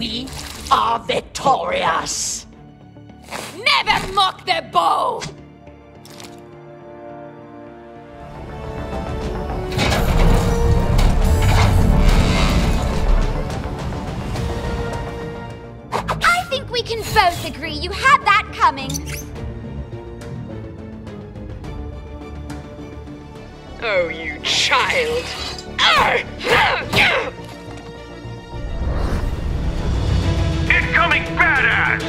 we are victorious. Never mock the bow! I think we can both agree you had that coming. Oh, you child! Incoming badass!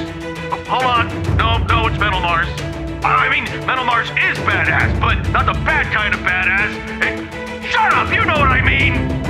Oh, hold on. No, it's MentalMars. I mean, MentalMars is badass, but not the bad kind of badass. Shut up, you know what I mean!